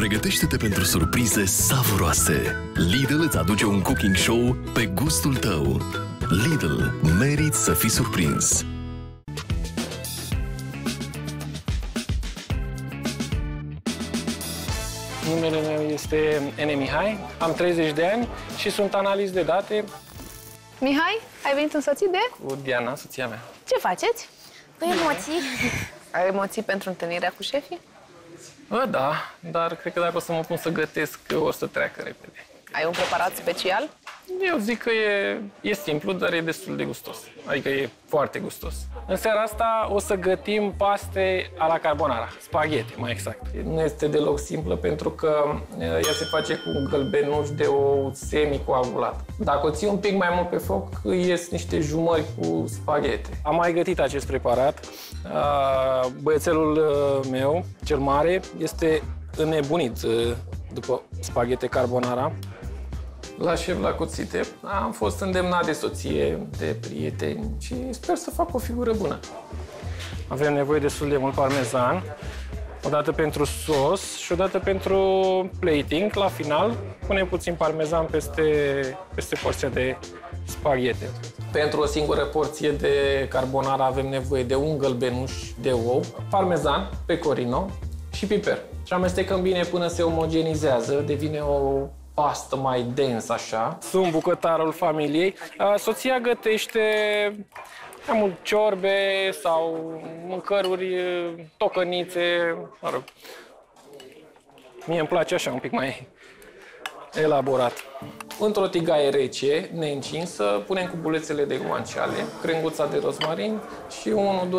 Pregătește-te pentru surprize savuroase. Lidl îți aduce un cooking show pe gustul tău. Lidl, meriți să fii surprins. Numele meu este Ene Mihai, am 30 de ani și sunt analist de date. Mihai, ai venit însoțit de? Cu Diana, soția mea. Ce faceți? Cu emoții. Ai emoții pentru întâlnirea cu șefii? Bă, da, dar cred că dacă o să mă pun să gătesc, o să treacă repede. Ai un preparat special? Eu zic că e simplu, dar e destul de gustos. Adică e foarte gustos. În seara asta o să gătim paste a la carbonara, spaghete, mai exact. Nu este deloc simplă pentru că ea se face cu gălbenuș de ou semicoagulat. Dacă o ții un pic mai mult pe foc, ies niște jumări cu spaghete. Am mai gătit acest preparat. Băiețelul meu, cel mare, este înnebunit după spaghete carbonara. La Chefi la Cuțile am fost îndemnat de soție, de prieteni și sper să fac o figură bună. Avem nevoie destul de mult parmezan, odată pentru sos și odată pentru plating. La final punem puțin parmezan peste porția de spaghete. Pentru o singură porție de carbonara avem nevoie de un gălbenuș de ou, parmezan, pecorino și piper. Și amestecăm bine până se omogenizează, devine o pastă mai dens, așa. Sunt bucătarul familiei. Soția gătește mai mult ciorbe sau mâncăruri, tocănițe, mă rog. Mie îmi place așa, un pic mai elaborat. Într-o tigaie rece, neîncinsă, punem cubulețele de guanciale, crenguța de rozmarin și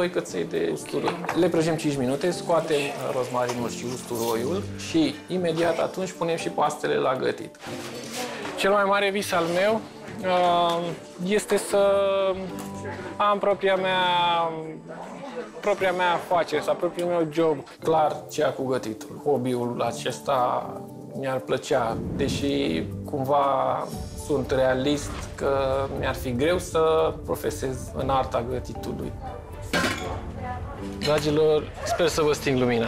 1-2 căței de usturoi. Le prăjim 5 minute, scoatem rozmarinul și usturoiul și imediat atunci punem și pastele la gătit. Cel mai mare vis al meu este să am propria mea afacere sau propriul meu job. Clar, cea cu gătitul. Hobby-ul acesta mi-ar plăcea, deși cumva sunt realist că mi-ar fi greu să profesez în arta gătitului. Dragilor, sper să vă sting lumina.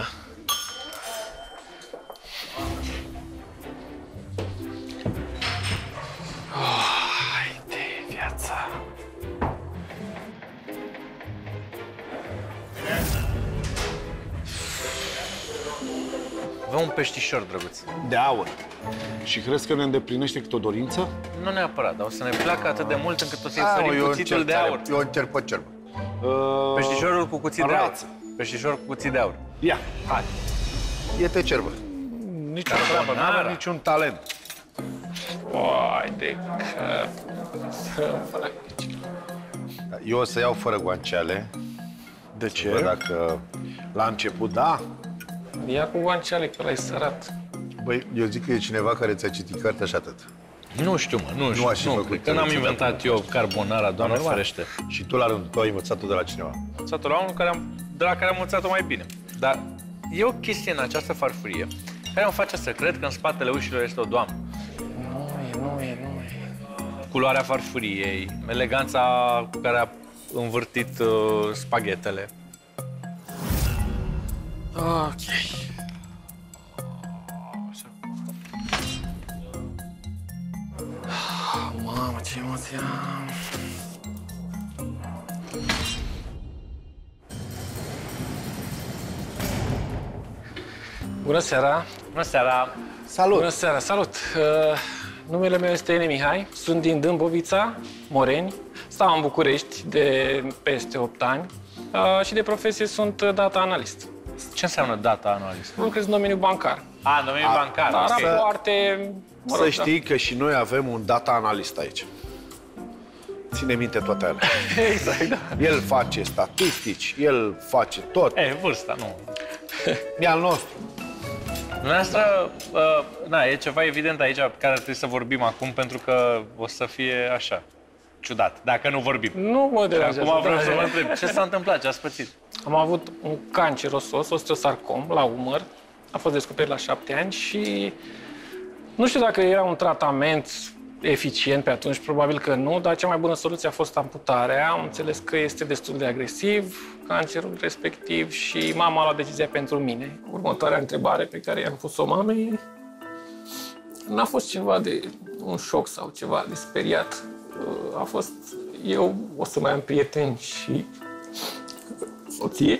Hai de viața! Avem un peștișor drăguț. De aur. Și crezi că ne îndeplinește cât o dorință? Nu neapărat, dar o să ne placă atât de mult încât o să-i sărim cuțitul de aur. Eu încerc pe cerbă. Peștișorul cu cuțit de aur. Peștișor cu cuțit de aur. Ia, hai. E pe cerbă. Niciun treabă, n-am niciun talent. Oai de cap. Eu o să iau fără guanciale. De ce? Bă, dacă la început, da. Ia cu guanciale, că l-ai sărat. Băi, eu zic că e cineva care ți-a citit cartea și atât. Nu știu, mă, nu știu. Nu, cred că n-am inventat eu carbonara, doamne ferește. Și tu la rândul tău ai învățat-o de la cineva? Învățat-o la unul de la care am învățat-o mai bine. Dar e o chestie în această farfurie care îmi face să cred că în spatele ușilor este o doamnă. Nu e. Culoarea farfuriei, eleganța cu care a învârtit spaghetele. Ok. Mamă, ce emoție am! Bună seara! Bună seara! Salut! Bună seara, salut! Numele meu este Ene Mihai, sunt din Dâmbovița, Moreni, stau în București de peste 8 ani și de profesie sunt data analist. Ce înseamnă data analist? Lucrez în domeniul bancar. A, în domeniul bancar. Dar rapoarte... Să știi că și noi avem un data analist aici. Ține minte toate alea. Exact, da. El face statistici, el face tot. E, vârsta, nu. E al nostru. Noastră, na, e ceva evident aici pe care trebuie să vorbim acum, pentru că o să fie așa, ciudat, dacă nu vorbim. Nu mă deranjează. Acum vreau să vă întreb, ce s-a întâmplat, ce ați pățit? Am avut un canceros, osteosarcom, la umăr. A fost descoperit la 7 ani și nu știu dacă era un tratament eficient pe atunci, probabil că nu, dar cea mai bună soluție a fost amputarea. Am înțeles că este destul de agresiv cancerul respectiv și mama a luat decizia pentru mine. Următoarea întrebare pe care i-am pus-o mamei n-a fost ceva de un șoc sau ceva de speriat. A fost, eu o să mai am prieteni și soție?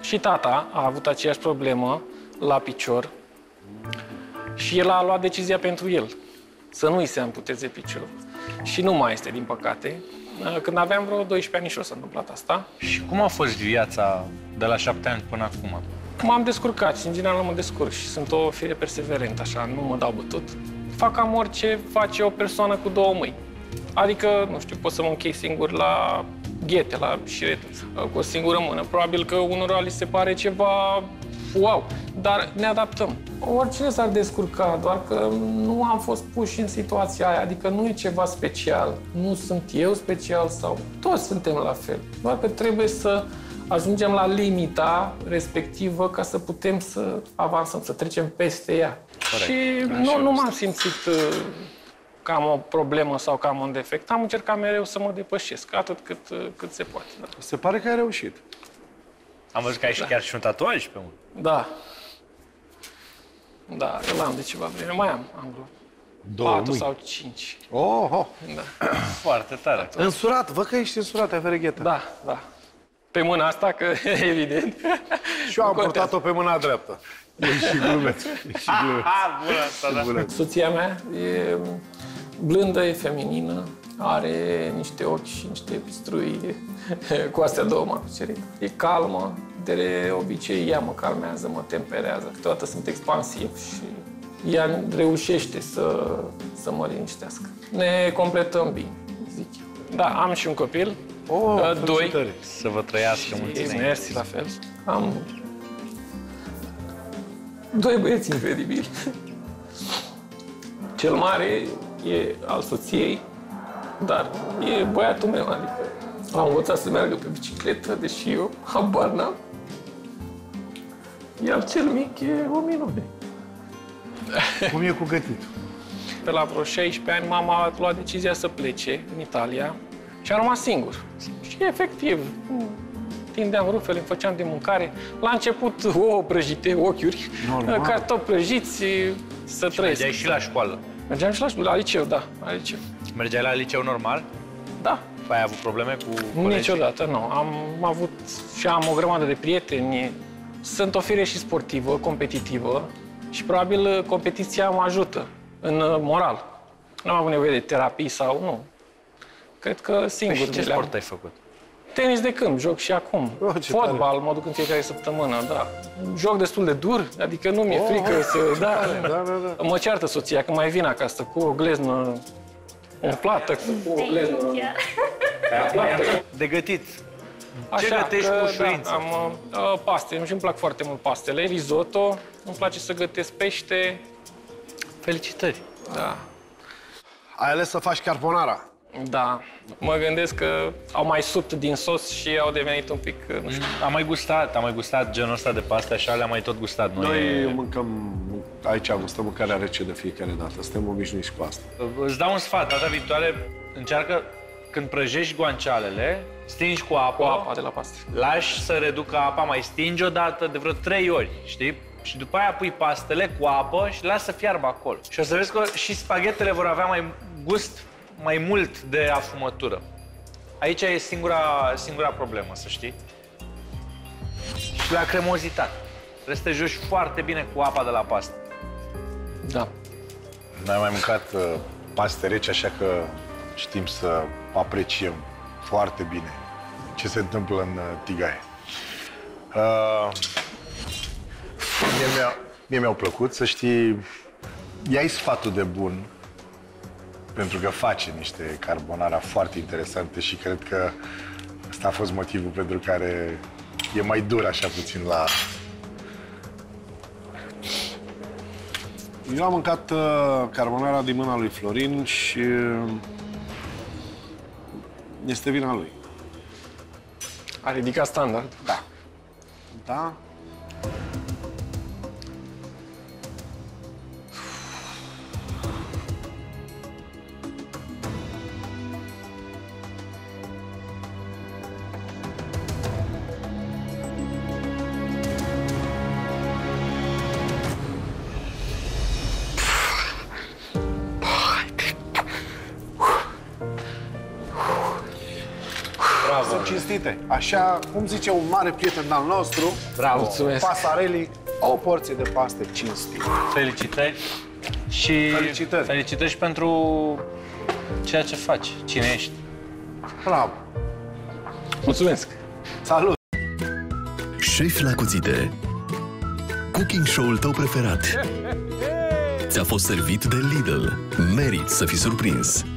Și tata a avut aceeași problemă la picior și el a luat decizia pentru el, să nu-i se amputeze piciorul. Și nu mai este, din păcate. Când aveam vreo 12 ani și s-a întâmplat asta. Și cum a fost viața de la 7 ani până acum? M-am descurcat, în general mă descurc și sunt o fire perseverentă, așa, nu mă dau bătut. Fac cam orice face o persoană cu două mâini. Adică, nu știu, pot să mă închei singur la ghete, la șireturi, cu o singură mână. Probabil că unora li se pare ceva wow, dar ne adaptăm. Oricine s-ar descurca, doar că nu am fost puși în situația aia, adică nu e ceva special. Nu sunt eu special sau toți suntem la fel. Doar că trebuie să ajungem la limita respectivă ca să putem să avansăm, să trecem peste ea. Corect. Și nu m-am simțit că am o problemă sau că am un defect. Am încercat mereu să mă depășesc, atât cât se poate. Da. Se pare că ai reușit. Am văzut că ai chiar și un tatuaj pe unul. Da. Da, îl am de ceva vreme. Mai am vreo 4 sau 5. Oh, oh. Da. Foarte tare. Tatuaj. Însurat, văd că ești însurat, ai fereghetă. Da, da. Pe mâna asta, că evident. Și eu am purtat-o pe mâna dreaptă. E și glumeț. Bună. Soția mea e blândă, e feminină, are niște ochi și niște pistrui cu astea două m-am cucerit. E calmă, de obicei ea mă calmează, mă temperează, câteodată sunt expansiv și ea reușește să mă liniștească. Ne completăm bine, zic eu. Da, am și un copil. Oh, 2. Să vă trăiască mulțumesc. Mersi, la fel. Am 2 băieți incredibili. Cel mare e al soției, dar e băiatul meu, adică l-am învățat să meargă pe bicicletă, deși eu habar n-am. Iar cel mic e o minune. Cum e cu gătitul? Pe la vreo 16 ani, mama a luat decizia să plece în Italia. Și am rămas singur. Și efectiv, tindeam rufele, îmi făceam de mâncare. La început, ouă prăjite, ochiuri, cartofi prăjiți, să trăiesc. Mergeai și la școală? Mergeam și la școală, la liceu, da, la liceu. Mergeai la liceu normal? Da. Ai avut probleme cu colegii? Niciodată, nu. Am avut și am o grămadă de prieteni. Sunt o fire și sportivă, competitivă și probabil competiția mă ajută în moral. Nu am avut nevoie de terapii sau nu. Cred că singur. Păi ce sport ai făcut? Tenis de câmp, joc și acum. Oh, fotbal, tare. Mă duc în fiecare săptămână, da. Joc destul de dur, adică nu mi-e frică să... Da. Da, da, da. Mă ceartă soția că mai vin acasă cu o gleznă umflată, cu o gleznă... De gătit. Ce gătești cu ușurință? Da, am paste, îmi plac foarte mult pastele. Risotto, îmi place să gătesc pește. Felicitări. Da. Ai ales să faci carbonara. Da. Mă gândesc că au mai supt din sos și au devenit un pic, nu știu. Am mai gustat genul ăsta de paste, așa le-am mai tot gustat noi. Noi mâncăm aici, gustăm mâncarea rece de fiecare dată. Suntem obișnuiți cu asta. Îți dau un sfat, data viitoare încearcă când prăjești guancialele, stingi cu apă, de la paste. Lași să reducă apa, mai stingi o dată de vreo 3 ori, știi? Și după aia pui pastele cu apă și lasă să fiarbă acolo. Și o să vezi că și spaghetele vor avea mai gust mai mult de afumătură. Aici e singura problemă, să știi. Și la cremozitate. Trebuie să te joci foarte bine cu apa de la pastă. Da. N-ai mai mâncat paste reci, așa că știm să apreciem foarte bine ce se întâmplă în tigaie. Mie mi-au plăcut, să știi, ia-i sfatul de bun. Pentru că face niște carbonara foarte interesante și cred că ăsta a fost motivul pentru care e mai dur așa puțin la... Eu am mâncat carbonara din mâna lui Florin și este vina lui. A ridicat standard. Da. Da? Bravo, sunt cinstite. Așa, cum zice un mare prieten al nostru, bravo. Mulțumesc. Pasarelii, o porție de paste cinstită. Felicitări și felicitări și pentru ceea ce faci, cine ești. Bravo. Mulțumesc. Salut. Șef la Cuțite. Cooking show-ul tău preferat. Ți-a fost servit de Lidl. Meriți să fii surprins.